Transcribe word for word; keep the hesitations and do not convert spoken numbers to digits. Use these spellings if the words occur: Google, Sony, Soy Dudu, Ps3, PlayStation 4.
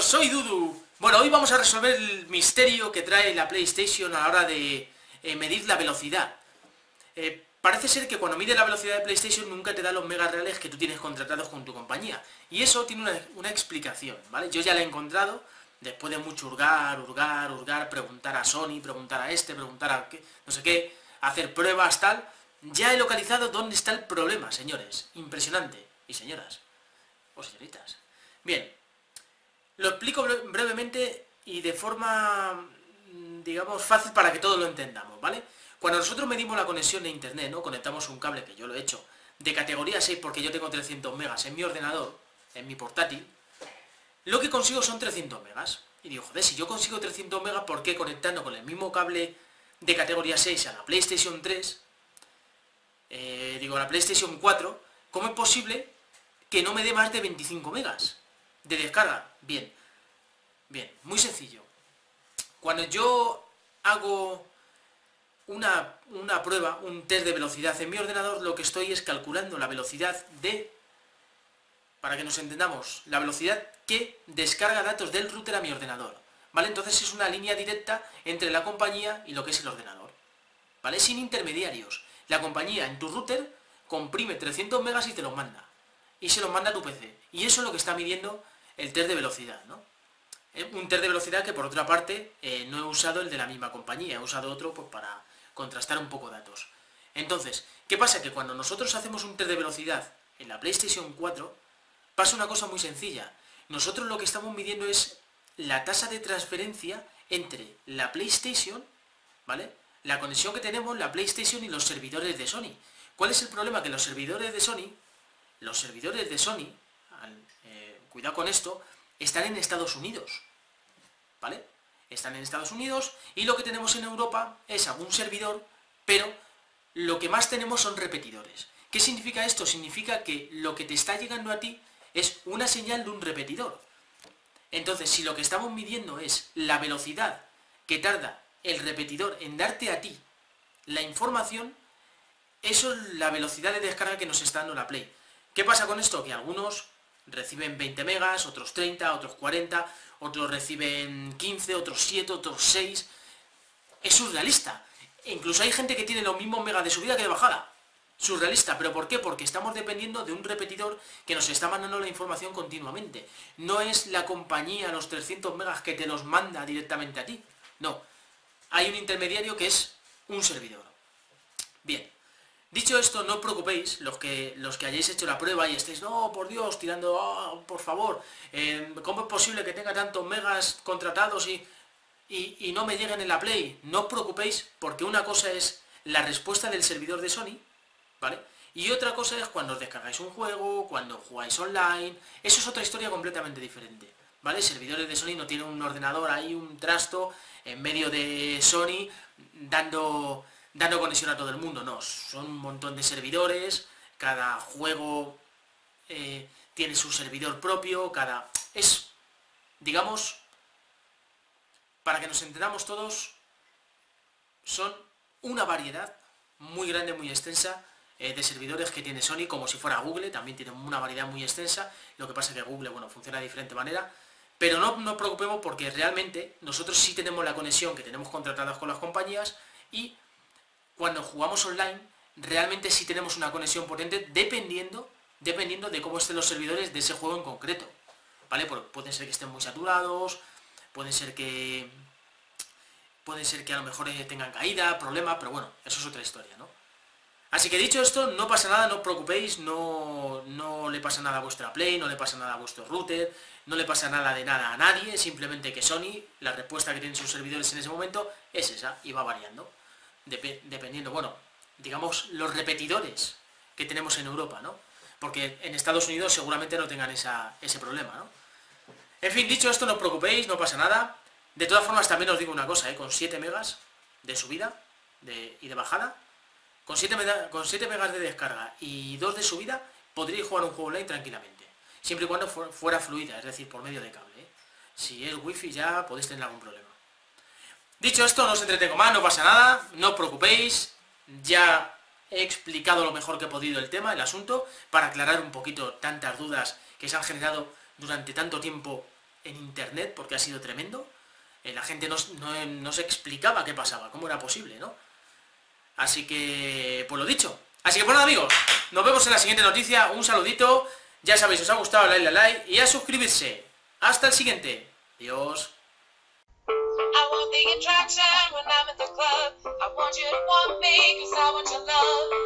amigos, soy Dudu. Bueno, hoy vamos a resolver el misterio que trae la PlayStation a la hora de eh, medir la velocidad. Eh, parece ser que cuando mide la velocidad de PlayStation nunca te da los megas reales que tú tienes contratados con tu compañía. Y eso tiene una, una explicación, ¿vale? Yo ya la he encontrado después de mucho hurgar, hurgar, hurgar, preguntar a Sony, preguntar a este, preguntar a qué, no sé qué, hacer pruebas, tal. Ya he localizado dónde está el problema, señores. Impresionante. Y señoras. O señoritas. Bien. Lo explico brevemente y de forma, digamos, fácil para que todos lo entendamos, ¿vale? Cuando nosotros medimos la conexión de internet, ¿no? Conectamos un cable, que yo lo he hecho, de categoría seis porque yo tengo trescientos megas en mi ordenador, en mi portátil, lo que consigo son trescientos megas. Y digo, joder, si yo consigo trescientos megas, ¿por qué conectando con el mismo cable de categoría seis a la PlayStation tres, eh, digo, a la PlayStation cuatro, ¿cómo es posible que no me dé más de veinticinco megas? De descarga. Bien, bien, muy sencillo. Cuando yo hago una, una prueba, un test de velocidad en mi ordenador, lo que estoy es calculando la velocidad de, para que nos entendamos, la velocidad que descarga datos del router a mi ordenador, ¿vale? Entonces es una línea directa entre la compañía y lo que es el ordenador, ¿vale? Sin intermediarios. La compañía en tu router comprime trescientos megas y te los manda. Y se los manda a tu P C. Y eso es lo que está midiendo el test de velocidad, ¿no? Un test de velocidad que por otra parte eh, no he usado el de la misma compañía, he usado otro pues, para contrastar un poco datos. Entonces, ¿qué pasa? Que cuando nosotros hacemos un test de velocidad en la PlayStation cuatro, pasa una cosa muy sencilla. Nosotros lo que estamos midiendo es la tasa de transferencia entre la PlayStation, ¿vale? La conexión que tenemos, la PlayStation y los servidores de Sony. ¿Cuál es el problema? Que los servidores de Sony, los servidores de Sony, eh, cuidado con esto, están en Estados Unidos, ¿vale? Están en Estados Unidos y lo que tenemos en Europa es algún servidor, pero lo que más tenemos son repetidores. ¿Qué significa esto? Significa que lo que te está llegando a ti es una señal de un repetidor. Entonces, si lo que estamos midiendo es la velocidad que tarda el repetidor en darte a ti la información, eso es la velocidad de descarga que nos está dando la Play. ¿Qué pasa con esto? Que algunos reciben veinte megas, otros treinta, otros cuarenta, otros reciben quince, otros siete, otros seis. Es surrealista. E incluso hay gente que tiene los mismos megas de subida que de bajada. Surrealista. ¿Pero por qué? Porque estamos dependiendo de un repetidor que nos está mandando la información continuamente. No es la compañía, los trescientos megas, que te los manda directamente a ti. No. Hay un intermediario que es un servidor. Bien. Dicho esto, no os preocupéis, los que, los que hayáis hecho la prueba y estéis, no, por Dios, tirando, oh, por favor, eh, ¿cómo es posible que tenga tantos megas contratados y, y, y no me lleguen en la Play? No os preocupéis, porque una cosa es la respuesta del servidor de Sony, ¿vale? Y otra cosa es cuando os descargáis un juego, cuando jugáis online, eso es otra historia completamente diferente, ¿vale? Servidores de Sony no tienen un ordenador ahí, un trasto, en medio de Sony, dando... dando conexión a todo el mundo, no, son un montón de servidores, cada juego eh, tiene su servidor propio, cada... es, digamos, para que nos entendamos todos, son una variedad muy grande, muy extensa eh, de servidores que tiene Sony, como si fuera Google, también tiene una variedad muy extensa, lo que pasa es que Google, bueno, funciona de diferente manera, pero no nos preocupemos porque realmente nosotros sí tenemos la conexión que tenemos contratadas con las compañías y... cuando jugamos online, realmente sí tenemos una conexión potente dependiendo, dependiendo de cómo estén los servidores de ese juego en concreto, ¿vale? Porque pueden ser que estén muy saturados, pueden ser que pueden ser que a lo mejor tengan caída, problemas, pero bueno, eso es otra historia, ¿no? Así que dicho esto, no pasa nada, no os preocupéis, no, no le pasa nada a vuestra Play, no le pasa nada a vuestro router, no le pasa nada de nada a nadie, simplemente que Sony, la respuesta que tienen sus servidores en ese momento es esa y va variando. Dep- dependiendo, bueno, digamos los repetidores que tenemos en Europa, ¿no? Porque en Estados Unidos seguramente no tengan esa, ese problema, ¿no? En fin, dicho esto, no os preocupéis, no pasa nada. De todas formas, también os digo una cosa, ¿eh? Con siete megas de subida de, y de bajada, con siete, mega, con siete megas de descarga y dos de subida, podríais jugar un juego online tranquilamente. Siempre y cuando fu- fuera fluida, es decir, por medio de cable, ¿eh? Si es wifi ya podéis tener algún problema. Dicho esto, no os entretengo más, no pasa nada, no os preocupéis, ya he explicado lo mejor que he podido el tema, el asunto, para aclarar un poquito tantas dudas que se han generado durante tanto tiempo en internet, porque ha sido tremendo. Eh, la gente no, no, no se explicaba qué pasaba, cómo era posible, ¿no? Así que, pues lo dicho. Así que, bueno, amigos, nos vemos en la siguiente noticia. Un saludito. Ya sabéis, os ha gustado, like, like, like, y a suscribirse. Hasta el siguiente. Adiós. I want the attraction when I'm at the club. I want you to want me, cause I want your love.